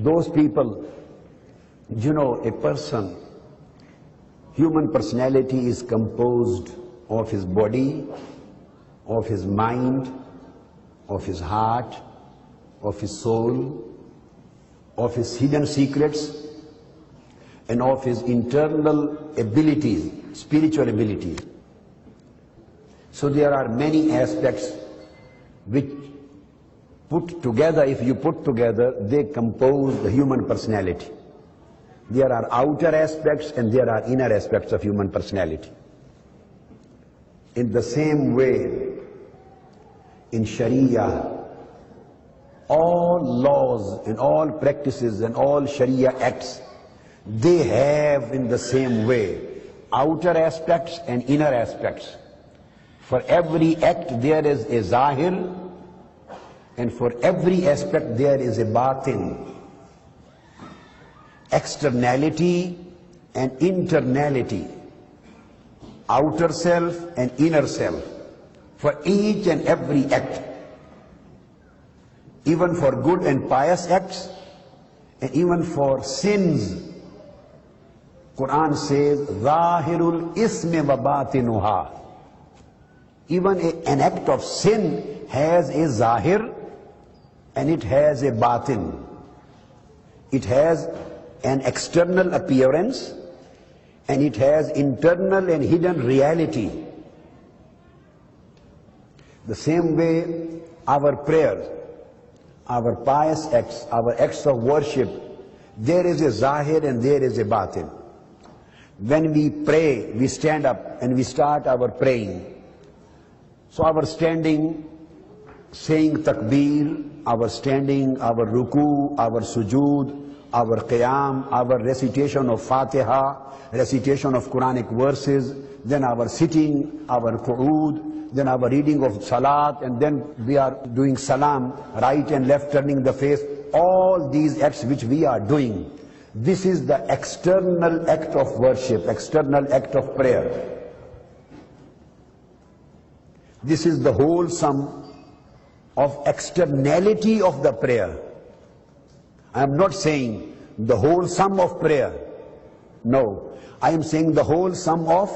Those people, you know, a person, human personality is composed of his body, of his mind, of his heart, of his soul, of his hidden secrets, and of his internal abilities, spiritual abilities. So there are many aspects which put together, if you put together, they compose the human personality. There are outer aspects and there are inner aspects of human personality. In the same way, in Sharia, all laws and all practices and all Sharia acts, they have in the same way outer aspects and inner aspects. For every act there is a zahir, and for every aspect there is a batin. Externality and internality, outer self and inner self, for each and every act, even for good and pious acts, and even for sins. Quran says, Zahirul ismi wa batinuha. Even an act of sin has a zahir and it has a batin. It has an external appearance and it has internal and hidden reality. The same way our prayers, our pious acts, our acts of worship, there is a zahir and there is a batin. When we pray, we stand up and we start our praying. So our standing, saying takbir, our standing, our ruku, our sujood, our qiyam, our recitation of Fatiha, recitation of Quranic verses, then our sitting, our qu'ud, then our reading of salat, and then we are doing salam, right and left turning the face, all these acts which we are doing. This is the external act of worship, external act of prayer. This is the whole sum of externality of the prayer. I am not saying the whole sum of prayer. No, I am saying the whole sum of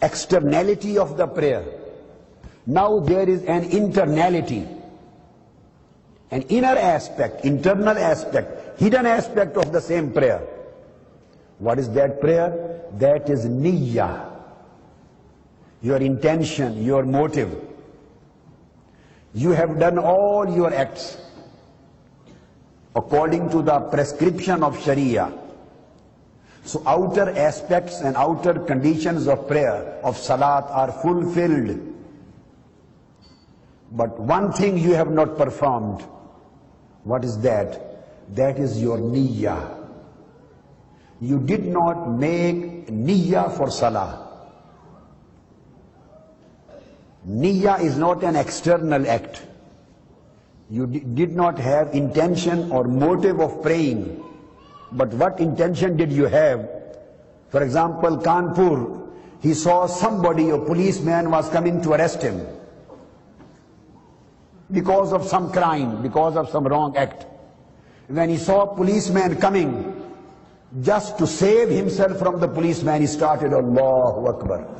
externality of the prayer. Now there is an internality, an inner aspect, internal aspect, hidden aspect of the same prayer. What is that prayer? That is niyyah, your intention, your motive. You have done all your acts according to the prescription of Sharia. So outer aspects and outer conditions of prayer, of salat, are fulfilled. But one thing you have not performed. What is that? That is your niyyah. You did not make niyyah for salah. Niyyah is not an external act. You did not have intention or motive of praying. But what intention did you have? For example, Kanpur, he saw somebody, a policeman was coming to arrest him because of some crime, because of some wrong act. When he saw a policeman coming, just to save himself from the policeman, he started, Allahu Akbar.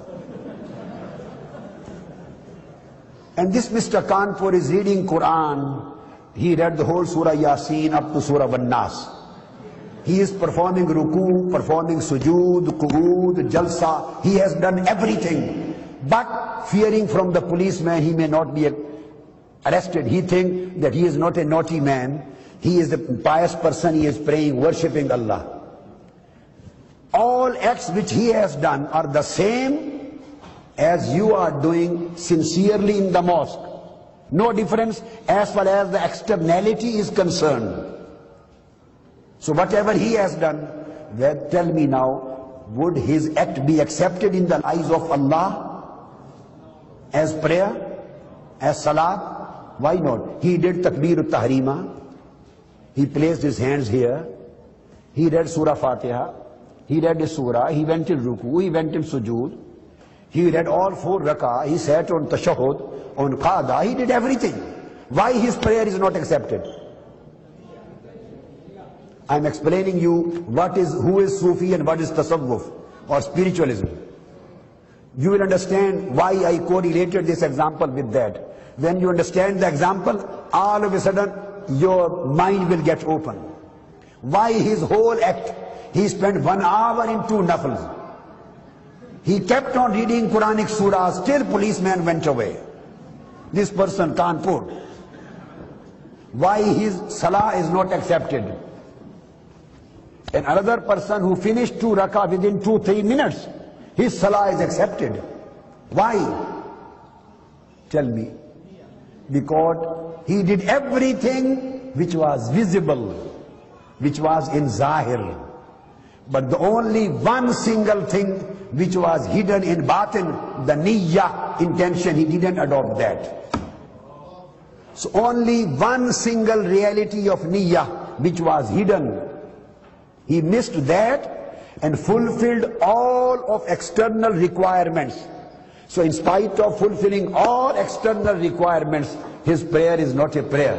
And this Mr. Kanpur is reading Quran. He read the whole Surah Yasin up to Surah An-Nas. He is performing ruku, performing sujood, qu'ud, jalsa. He has done everything. But fearing from the policeman, he may not be arrested. He thinks that he is not a naughty man. He is a pious person. He is praying, worshipping Allah. All acts which he has done are the same as you are doing sincerely in the mosque. No difference as far as the externality is concerned. So whatever he has done, well, tell me now, would his act be accepted in the eyes of Allah as prayer, as salat? Why not? He did takbir al-tahrima. He placed his hands here. He read Surah Fatiha. He read the Surah. He went in ruku. He went in sujood. He read all 4 rak'ah, he sat on tashahud, on qada, he did everything. Why his prayer is not accepted? I am explaining you what is, who is Sufi and what is Tasawwuf or spiritualism. You will understand why I correlated this example with that. When you understand the example, all of a sudden your mind will get open. Why his whole act, he spent 1 hour in 2 nafls. He kept on reading Quranic surahs till policeman went away. This person, Kanpur. Why his salah is not accepted. And another person who finished 2 rak'ah within 2-3 minutes, his salah is accepted. Why? Tell me. Because he did everything which was visible, which was in zahir. But the only one single thing which was hidden in batin, the niyyah, intention, he didn't adopt that. So only one single reality of niyyah which was hidden, he missed that and fulfilled all of external requirements. So in spite of fulfilling all external requirements, his prayer is not a prayer.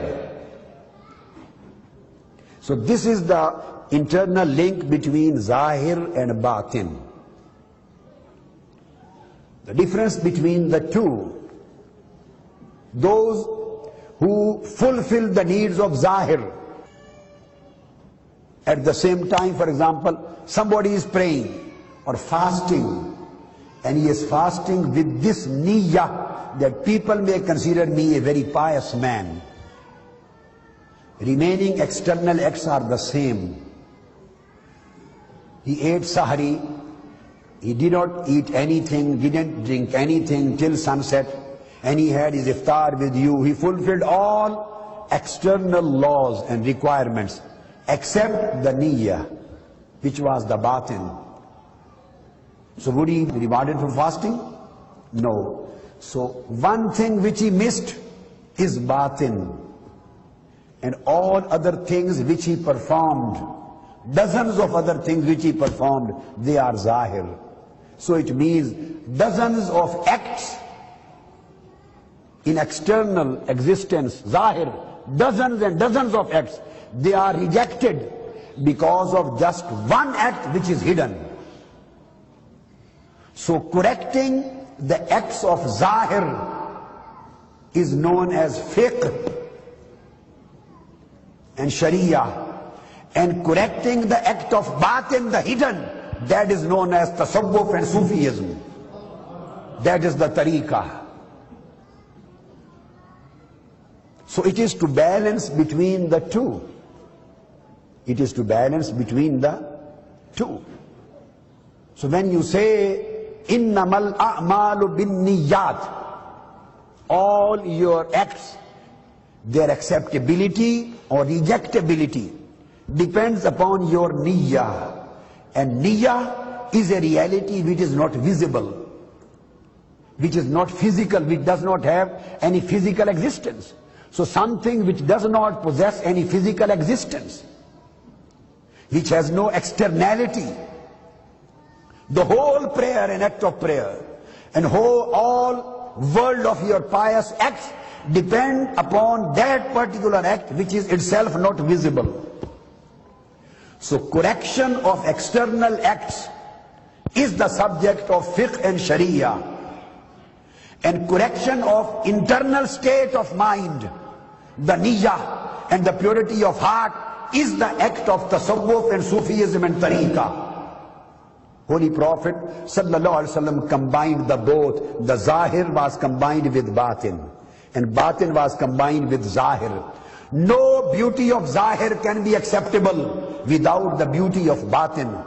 So this is the internal link between Zahir and Batin. The difference between the two, those who fulfill the needs of Zahir. At the same time, for example, somebody is praying or fasting, and he is fasting with this niyyah that people may consider me a very pious man. Remaining external acts are the same. He ate sahari, he did not eat anything, didn't drink anything till sunset, and he had his iftar with you. He fulfilled all external laws and requirements, except the niyyah, which was the batin. So would he be rewarded for fasting? No. So one thing which he missed is batin. And all other things which he performed, dozens of other things which he performed, they are zahir. So it means dozens of acts in external existence, zahir, dozens and dozens of acts, they are rejected because of just one act which is hidden. So correcting the acts of zahir is known as fiqh and sharia, and correcting the act of batin, the hidden, that is known as tasawwuf and Sufism. That is the tariqah. So it is to balance between the two. It is to balance between the two. So when you say, innamal a'malu bin niyyat, all your acts, their acceptability or rejectability depends upon your niyyah. And niyyah is a reality which is not visible, which is not physical, which does not have any physical existence. So something which does not possess any physical existence, which has no externality. The whole prayer and act of prayer and whole all world of your pious acts depend upon that particular act which is itself not visible. So correction of external acts is the subject of fiqh and sharia. And correction of internal state of mind, the niyyah and the purity of heart, is the act of tasawwuf and Sufism and tariqah. Holy Prophet Sallallahu Alaihi Wasallam combined the both. The zahir was combined with batin, and batin was combined with zahir. No beauty of zahir can be acceptable without the beauty of batin.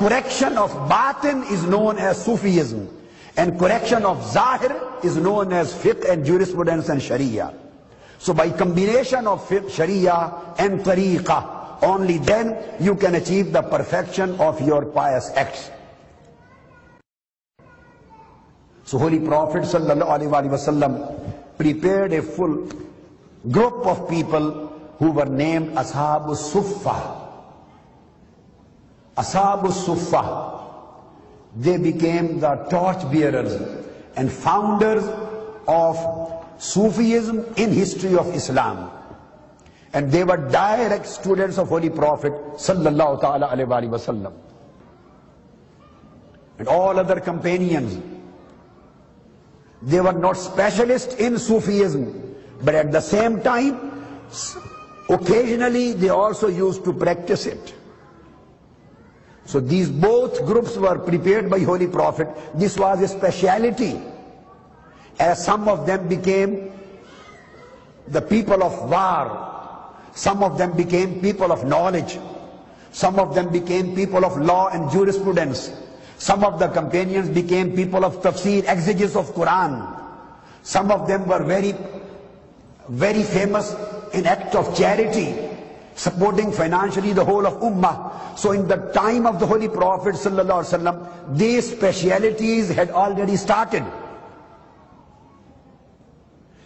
Correction of batin is known as Sufism, and correction of zahir is known as fiqh and jurisprudence and sharia. So by combination of fiqh, sharia and tariqah, only then you can achieve the perfection of your pious acts. So Holy Prophet Sallallahu Alaihi Wasallam prepared a full group of people who were named Ashab-us-Suffah. Ashab-us-Suffah, they became the torch bearers and founders of Sufism in history of Islam. And they were direct students of Holy Prophet sallallahu ta'ala alayhi wa sallam. And all other companions, they were not specialists in Sufism, but at the same time, occasionally they also used to practice it. So these both groups were prepared by Holy Prophet. This was a speciality, as some of them became the people of war, some of them became people of knowledge, some of them became people of law and jurisprudence, some of the companions became people of tafsir, exegesis of Quran. Some of them were very famous in act of charity, supporting financially the whole of Ummah. So in the time of the Holy Prophet sallallahu alaihi wasallam, these specialities had already started.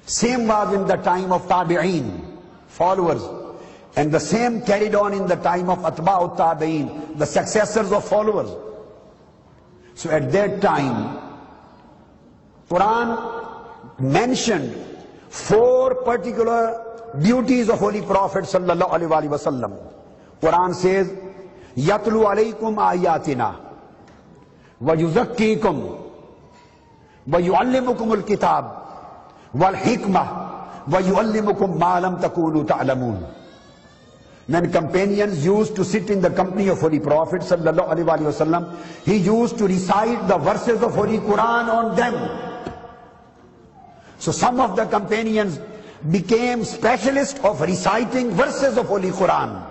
Same was in the time of Tabi'een, followers. And the same carried on in the time of Atba'ut Tabi'een, the successors of followers. So at that time, Quran mentioned four particular duties of Holy Prophet sallallahu alaihi wasallam. Quran says, "Yatlu alaykum ayatina wa yuzakkikum wa yu'allimukumul kitab wal hikmah wa yu'allimukum ma lam takunu ta'lamun." When companions used to sit in the company of Holy Prophet sallallahu alaihi wasallam, he used to recite the verses of Holy Quran on them. So some of the companions became specialists of reciting verses of Holy Quran,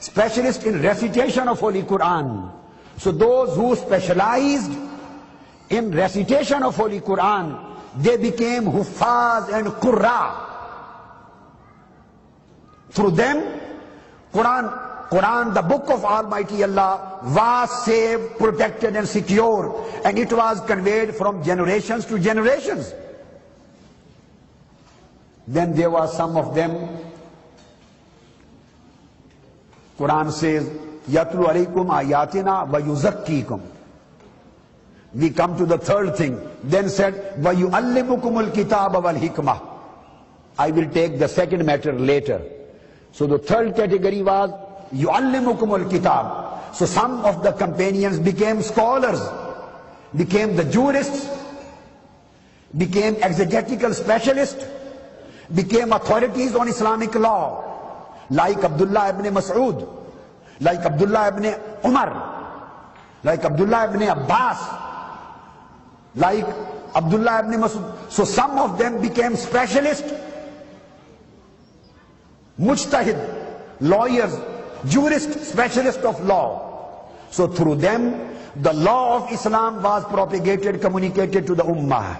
specialists in recitation of Holy Quran. So those who specialized in recitation of Holy Quran, they became Huffaz and Qurra. Through them, Quran, the book of Almighty Allah, was saved, protected and secured, and it was conveyed from generations to generations. Then there were some of them. Quran says, "Yatlu alaykum ayatina wa yuzakkikum." We come to the third thing. Then said, "Wa yu'allimukumul kitaba wal hikmah." I will take the second matter later. So the third category was yu'allimukumul kitab. So some of the companions became scholars, became the jurists, became exegetical specialists, became authorities on Islamic law, like Abdullah ibn Masud, like Abdullah ibn Umar, like Abdullah ibn Abbas, like Abdullah ibn Masud. So some of them became specialists, mujtahid, lawyers, jurists, specialists of law. So through them, the law of Islam was propagated, communicated to the Ummah.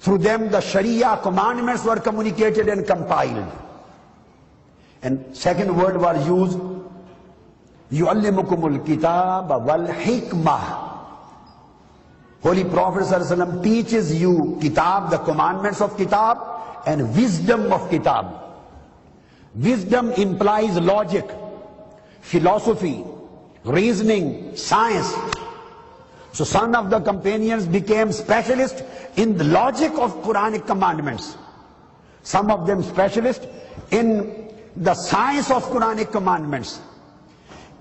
Through them, the Sharia commandments were communicated and compiled. And second word was used, yu'allimukumul kitaba wal hikmah. Holy Prophet ﷺ teaches you kitab, the commandments of kitab, and wisdom of kitab. Wisdom implies logic, philosophy, reasoning, science. So some of the companions became specialists in the logic of Quranic commandments. Some of them specialists in the science of Quranic commandments,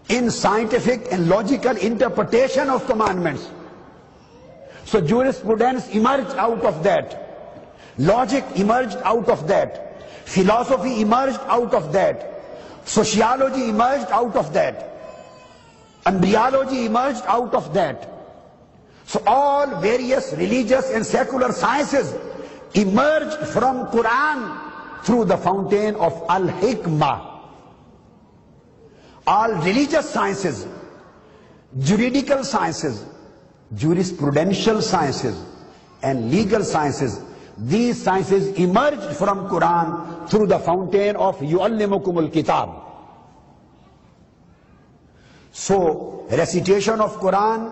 in scientific and logical interpretation of commandments. So jurisprudence emerged out of that. Logic emerged out of that. Philosophy emerged out of that. Sociology emerged out of that. Embryology emerged out of that. So all various religious and secular sciences emerged from Quran through the fountain of Al-Hikmah. All religious sciences, juridical sciences, jurisprudential sciences and legal sciences, these sciences emerged from Quran through the fountain of Yu'allimukumul Kitab. So recitation of Quran,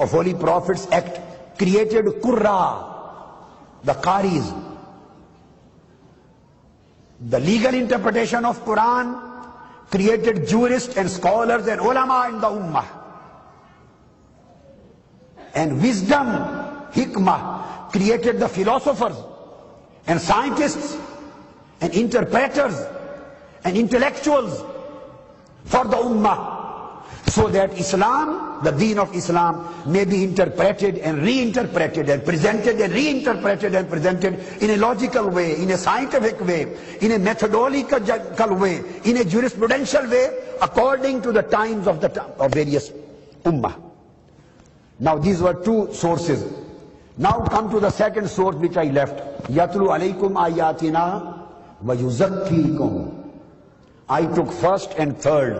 of Holy Prophet's act, created Qurra, the Qaris. The legal interpretation of Quran created jurists and scholars and ulama in the Ummah. And wisdom, hikmah, created the philosophers and scientists and interpreters and intellectuals for the ummah, so that Islam, the deen of Islam, may be interpreted and reinterpreted and presented and reinterpreted and presented in a logical way, in a scientific way, in a methodological way, in a jurisprudential way, according to the times of various ummah. Now these were two sources. Now come to the second source which I left. Yatlu alaykum ayatina wa yuzakkikum. I took first and third,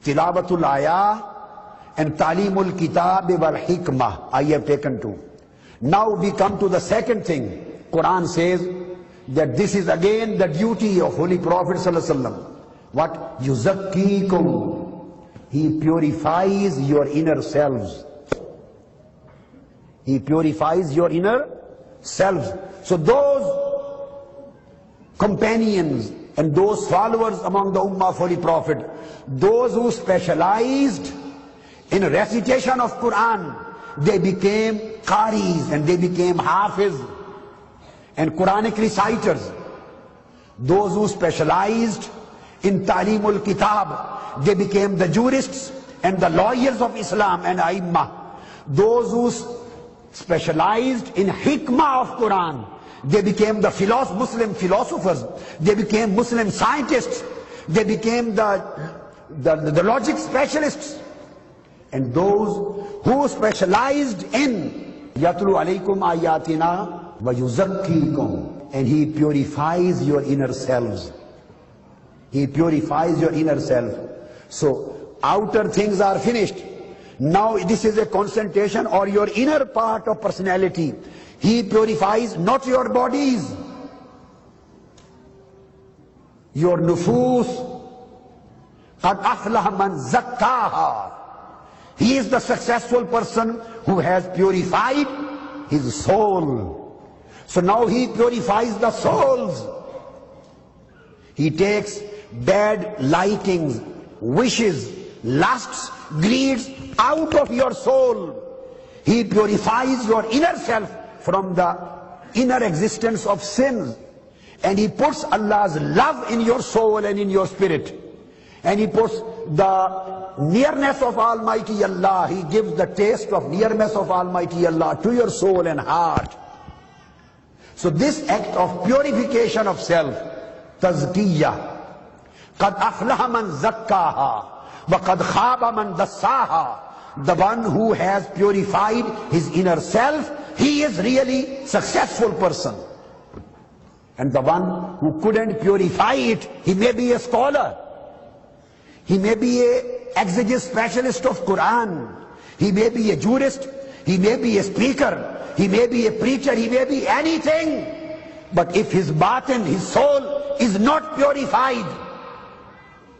tilawatul ayah and talimul kitab wal hikmah. I have taken two. Now we come to the second thing. Quran says that this is again the duty of Holy Prophet ﷺ. What? Yuzakkikum. He purifies your inner selves. He purifies your inner selves. So those companions and those followers among the Ummah of Holy Prophet, those who specialized in recitation of Quran, they became Qaris and they became Hafiz and Quranic reciters. Those who specialized in Talimul Kitab, they became the jurists and the lawyers of Islam and A'immah. Those who specialized in hikmah of Quran, they became the Muslim philosophers, they became Muslim scientists, they became the logic specialists. And those who specialized in Yatlu alaykum ayatina wa yuzakkikum, and he purifies your inner selves. He purifies your inner self. So outer things are finished. Now this is a concentration or your inner part of personality. He purifies not your bodies, your nufus. قَدْ أَفْلَحَ مَنْ زَكَّاهَا. He is the successful person who has purified his soul. So now he purifies the souls. He takes bad likings, wishes, lusts, greeds out of your soul. He purifies your inner self from the inner existence of sins. And he puts Allah's love in your soul and in your spirit. And he puts the nearness of Almighty Allah, he gives the taste of nearness of Almighty Allah to your soul and heart. So this act of purification of self, tazkiyah, قَدْ أَفْلَحَ مَنْ زَكَّاهَا وَقَدْ خَابَ مَنْ دَسَّاهَا. The one who has purified his inner self, he is really successful person. And the one who couldn't purify it, he may be a scholar, he may be a exegete specialist of Quran, he may be a jurist, he may be a speaker, he may be a preacher, he may be anything. But if his batin, his soul is not purified,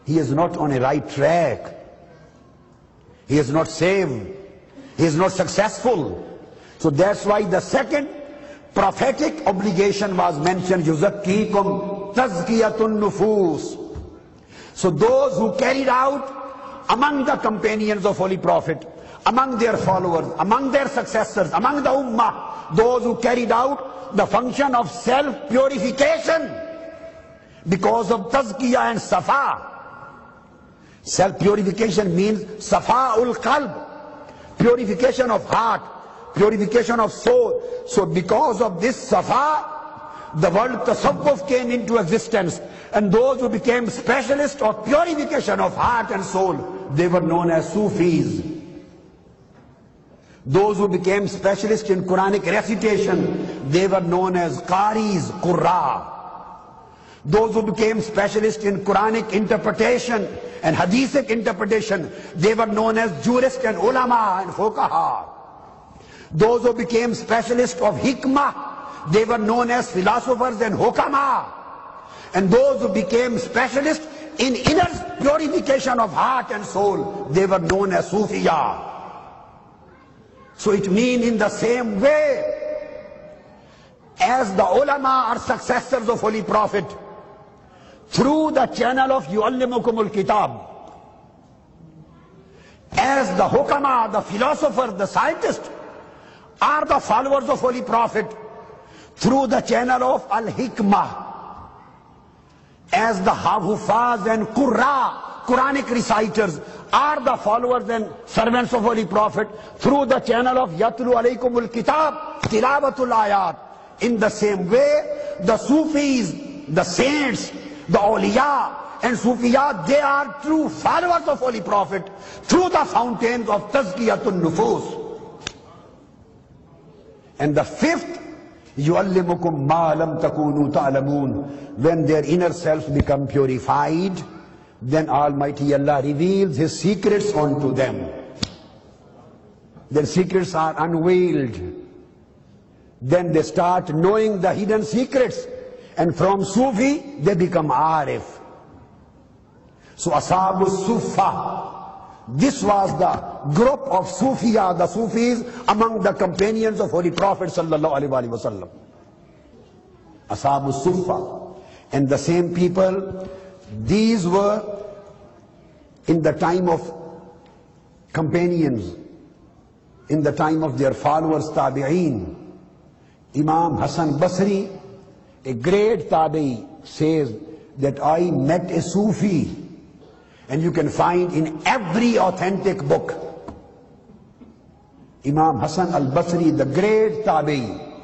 he is not on a right track. He is not saved. He is not successful. So that's why the second prophetic obligation was mentioned. Yuzakkikum tazkiyatun nufus. So those who carried out among the companions of Holy Prophet, among their followers, among their successors, among the ummah, those who carried out the function of self-purification because of tazkiyah and safa. Self-purification means safa'ul qalb, purification of heart, purification of soul. So because of this safa, the word tasawwuf came into existence. And those who became specialists of purification of heart and soul, they were known as Sufis. Those who became specialists in Quranic recitation, they were known as Qaris, Qurra. Those who became specialists in Quranic interpretation and Hadithic interpretation, they were known as jurists and ulama and fuqaha. Those who became specialists of hikmah, they were known as philosophers and hukama. And those who became specialists in inner purification of heart and soul, they were known as Sufiya. So it means in the same way as the ulama are successors of Holy Prophet, through the channel of Yu'allimukumul Kitab, as the hukama, the philosophers, the scientists, are the followers of Holy Prophet, through the channel of Al-Hikmah, as the hafizs and qurra, Quranic reciters, are the followers and servants of Holy Prophet through the channel of Yatlu Alaykumul Kitab, Tilawatul Ayat. In the same way, the Sufis, the saints, the awliya and Sufiyat, they are true followers of Holy Prophet through the fountains of Tazkiyatul Nufus. And the fifth, yu'allimukum ma lam takunu ta'lamun. When their inner selves become purified, then Almighty Allah reveals His secrets unto them. Their secrets are unveiled. Then they start knowing the hidden secrets. And from Sufi, they become Arif. So Ashab-us-Suffah, this was the group of Sufiya, the Sufis, among the companions of Holy Prophet sallallahu alaihi wasallam. Ashab-us-Suffah. And the same people, these were in the time of companions, in the time of their followers, tabi'een. Imam Hasan Basri, a great tabi'i, says that I met a Sufi, and you can find in every authentic book. Imam Hasan al-Basri, the great tabi'i,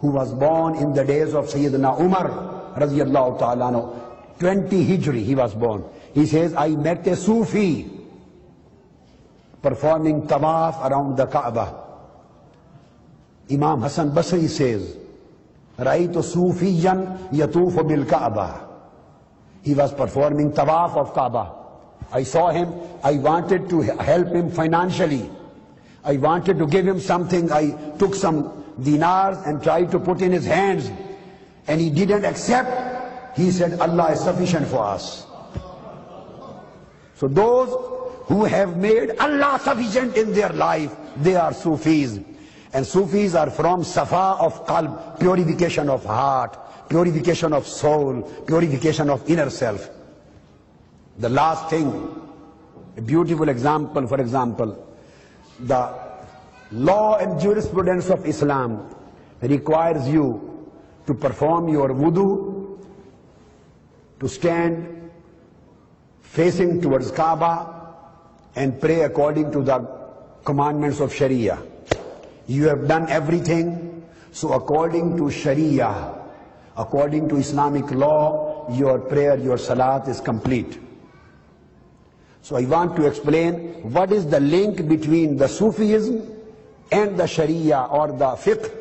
who was born in the days of Sayyidna Umar, radiyallahu ta'ala anhu, 20 Hijri he was born. He says, I met a Sufi performing tawaf around the Kaaba. Imam Hasan Basri says, Raitu Sufiyan yatufu bil Kaaba. He was performing tawaf of Kaaba. I saw him. I wanted to help him financially. I wanted to give him something. I took some dinars and tried to put in his hands. And he didn't accept. He said, Allah is sufficient for us. So those who have made Allah sufficient in their life, they are Sufis. And Sufis are from Safa of Qalb, purification of heart, purification of soul, purification of inner self. The last thing, a beautiful example, for example, the law and jurisprudence of Islam requires you to perform your wudu, to stand facing towards Kaaba and pray according to the commandments of Sharia. You have done everything, so according to Sharia, according to Islamic law, your prayer, your salat is complete. So I want to explain what is the link between the Sufism and the Sharia or the fiqh.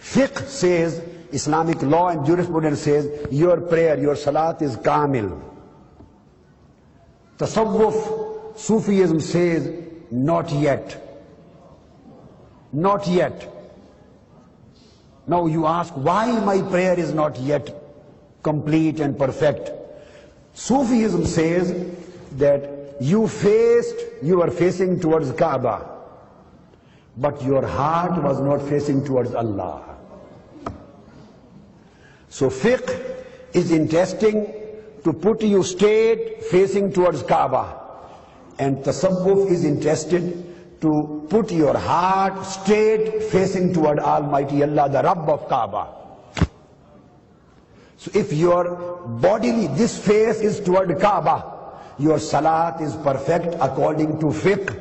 Fiqh says, Islamic law and jurisprudence says, your prayer, your salat is kamil. Tasawwuf, Sufism says, not yet. Not yet. Now you ask, why my prayer is not yet complete and perfect? Sufism says that you were facing towards Kaaba, but your heart was not facing towards Allah. So fiqh is interesting to put you straight facing towards Kaaba. And tasawwuf is interested to put your heart straight facing toward Almighty Allah, the Rabb of Kaaba. So if your bodily, this face is toward Kaaba, your salat is perfect according to fiqh.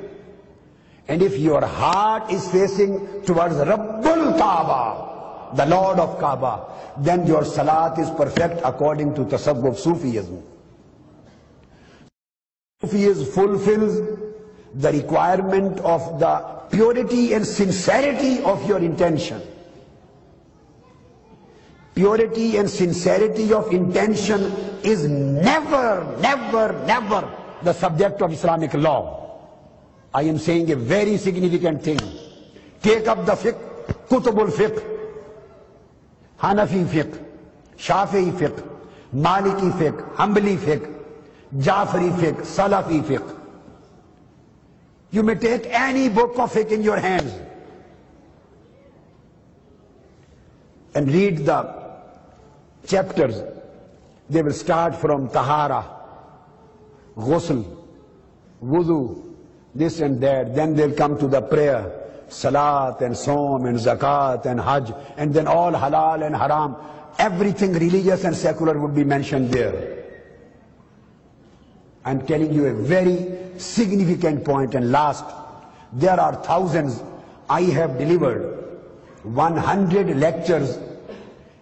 And if your heart is facing towards Rabbul Kaaba, the Lord of Kaaba, then your salat is perfect according to tasawwuf Sufism. Sufism fulfills the requirement of the purity and sincerity of your intention. Purity and sincerity of intention is never, never, never the subject of Islamic law. I am saying a very significant thing. Take up the fiqh, kutubul fiqh, Hanafi fiqh, Shafi'i fiqh, Maliki fiqh, Hanbali fiqh, Jafari fiqh, Salafi fiqh. You may take any book of fiqh in your hands and read the chapters. They will start from tahara, ghusl, wudu, this and that. Then they'll come to the prayer, salat and som and zakat and hajj, and then all halal and haram. everything religious and secular would be mentioned there. I'm telling you a very significant point. And last, there are thousands. I have delivered 100 lectures,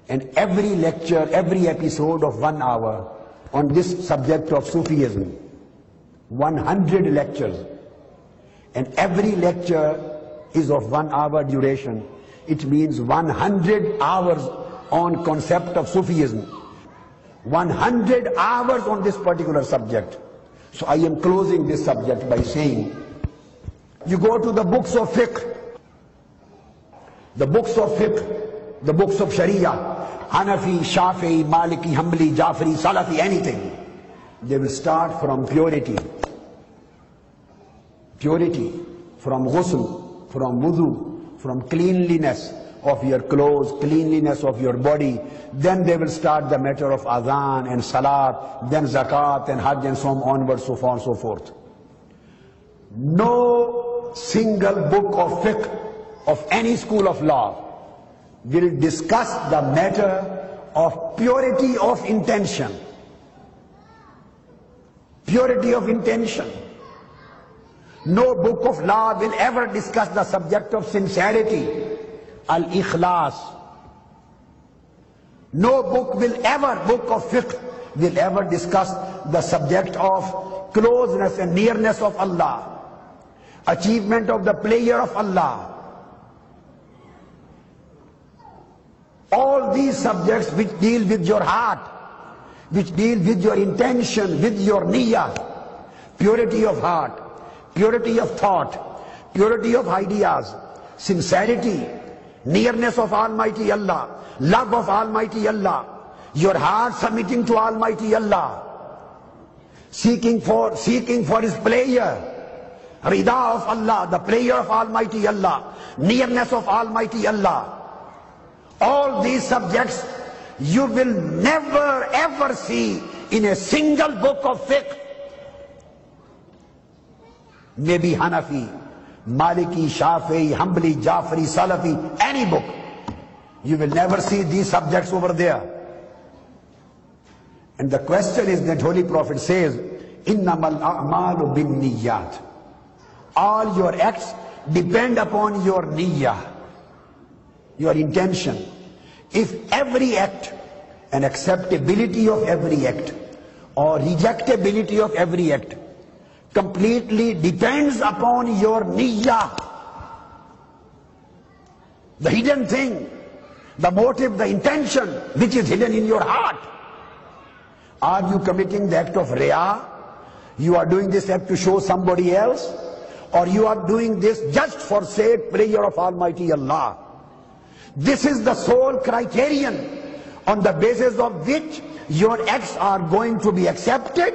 and every lecture, every episode of 1 hour on this subject of Sufism. 100 lectures, and every lecture is of 1 hour duration. It means 100 hours on concept of Sufism, 100 hours on this particular subject. So I am closing this subject by saying, you go to the books of fiqh, the books of fiqh, the books of Sharia, Hanafi, Shafi'i, Maliki, Hanbali, Jafari, Salafi, anything. They will start from purity. Purity from ghusl, from wudu, from cleanliness of your clothes, cleanliness of your body. Then they will start the matter of adhan and salat, then zakat and hajj and so onwards, so far and so forth. No single book of fiqh of any school of law will discuss the matter of purity of intention. Purity of intention. No book of law will ever discuss the subject of sincerity, al-ikhlas. No book will ever, book of fiqh, will ever discuss the subject of closeness and nearness of Allah, achievement of the pleasure of Allah. All these subjects which deal with your heart, which deal with your intention, with your niyyah, purity of heart, purity of thought, purity of ideas, sincerity, nearness of Almighty Allah, love of Almighty Allah, your heart submitting to Almighty Allah, seeking for His pleasure, rida of Allah, the pleasure of Almighty Allah, nearness of Almighty Allah. All these subjects you will never ever see in a single book of fiqh. Maybe Hanafi, Maliki, Shafi'i, Hanbali, Jafari, Salafi, any book. You will never see these subjects over there. And the question is that Holy Prophet says, Innamal a'malu bin niyyat. All your acts depend upon your niyyah, your intention. If every act, and acceptability of every act or rejectability of every act completely depends upon your niyyah, the hidden thing, the motive, the intention which is hidden in your heart. Are you committing the act of riya? You are doing this act to show somebody else, or you are doing this just for sake prayer of Almighty Allah. This is the sole criterion on the basis of which your acts are going to be accepted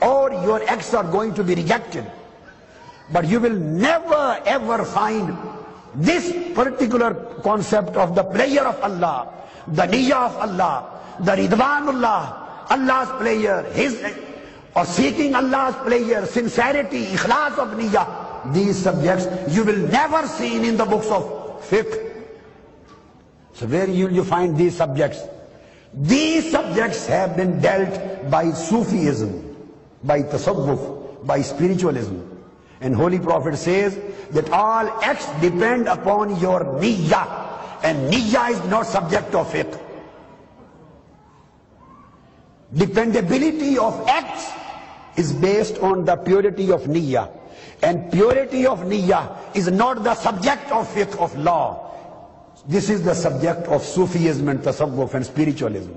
or your acts are going to be rejected. But you will never ever find this particular concept of the pleasure of Allah, the niyyah of Allah, the ridwanullah, Allah's pleasure, His, or seeking Allah's pleasure, sincerity, ikhlas of niyyah. These subjects you will never see in the books of fiqh. So where will you find these subjects? These subjects have been dealt by Sufism, by tasawwuf, by spiritualism. And Holy Prophet says that all acts depend upon your niyyah, and niyyah is not subject of fiqh. Dependability of acts is based on the purity of niyyah, and purity of niyyah is not the subject of fiqh of law. This is the subject of Sufism and tasawwuf and spiritualism.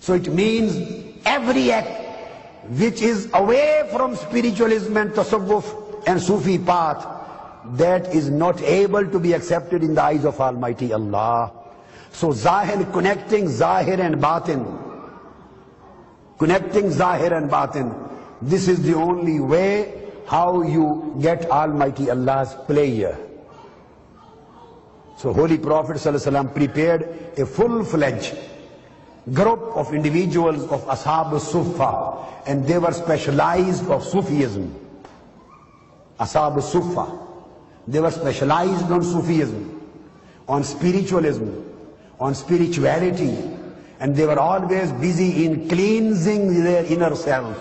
So it means every act which is away from spiritualism and tasawwuf and Sufi path, that is not able to be accepted in the eyes of Almighty Allah. So zahir, connecting zahir and batin, connecting zahir and batin, this is the only way how you get Almighty Allah's pleasure. So Holy Prophet ﷺ prepared a full-fledged group of individuals of Ashab-us-Suffah, and they were specialized of Sufism. Ashab-us-Suffah, they were specialized on Sufism, on spiritualism, on spirituality, and they were always busy in cleansing their inner self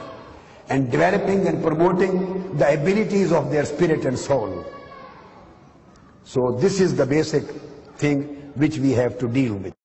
and developing and promoting the abilities of their spirit and soul. So this is the basic thing which we have to deal with.